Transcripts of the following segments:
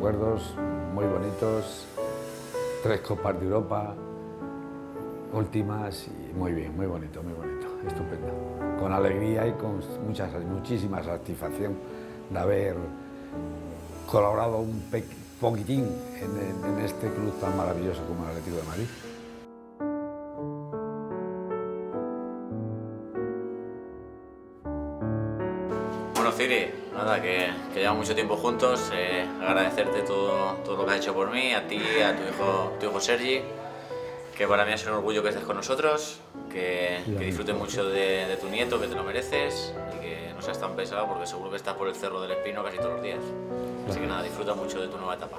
recuerdos muy bonitos, 3 Copas de Europa, últimas, y muy bien, muy bonito, estupendo. Con alegría y con muchísima satisfacción de haber colaborado un poquitín en este club tan maravilloso como el Atlético de Madrid. Bueno, Ciri, nada, que llevamos mucho tiempo juntos, agradecerte todo lo que has hecho por mí, a ti, a tu hijo Sergi, que para mí es un orgullo que estés con nosotros, que disfrutes mucho de tu nieto, que te lo mereces, y que no seas tan pesado porque seguro que estás por el Cerro del Espino casi todos los días. Así que nada, disfruta mucho de tu nueva etapa.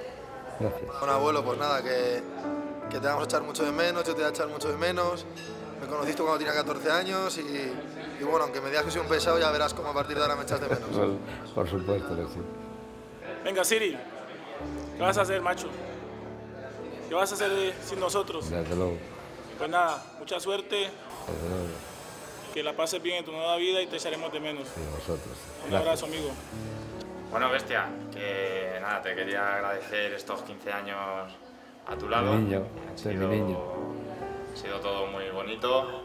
Gracias. Bueno, abuelo, pues nada, que te vamos a echar mucho de menos, yo te voy a echar mucho de menos. Me conociste cuando tenía 14 años y bueno, aunque me digas que soy un pesado, ya verás cómo a partir de ahora me echas de menos. Por supuesto que sí. Venga, Ciri, ¿qué vas a hacer, macho? ¿Qué vas a hacer sin nosotros? Desde luego. Pues nada, mucha suerte. Desde luego. Que la pases bien en tu nueva vida y te echaremos de menos. Sí, vosotros. Un abrazo, amigo. Bueno, bestia, que nada, te quería agradecer estos 15 años a tu lado. Mi niño. Ha sido todo muy bonito.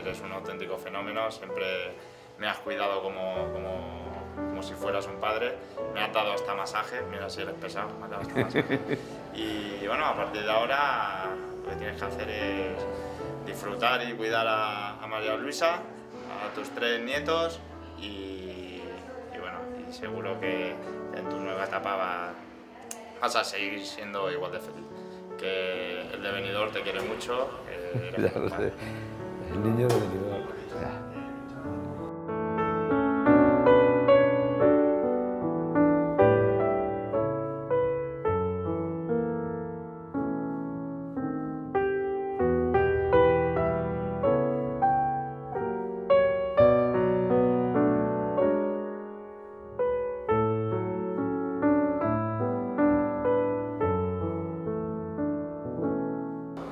Eres un auténtico fenómeno. Siempre me has cuidado como si fueras un padre, me han dado hasta masaje, mira si eres pesado, me han dado hasta masaje. Y bueno, a partir de ahora lo que tienes que hacer es disfrutar y cuidar a María Luisa, a tus 3 nietos y bueno, y seguro que en tu nueva etapa vas a seguir siendo igual de feliz. Que el de Benidorm te quiere mucho, el niño de Benidorm.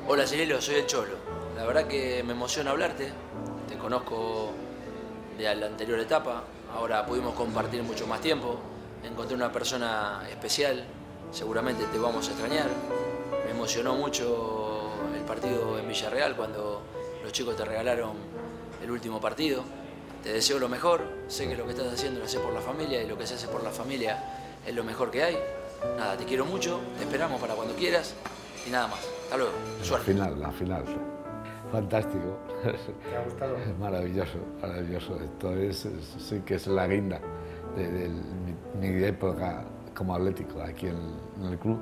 Hola Cirilo, soy El Cholo. La verdad que me emociona hablarte, te conozco de la anterior etapa, ahora pudimos compartir mucho más tiempo, encontré una persona especial, seguramente te vamos a extrañar. Me emocionó mucho el partido en Villarreal cuando los chicos te regalaron el último partido. Te deseo lo mejor, sé que lo que estás haciendo lo haces por la familia y lo que se hace por la familia es lo mejor que hay. Nada, te quiero mucho, te esperamos para cuando quieras. Y nada más. Hasta luego. Suerte. La final. Fantástico. ¿Te ha gustado? Maravilloso, maravilloso. Esto sí que es la guinda de mi época como atlético aquí en el club.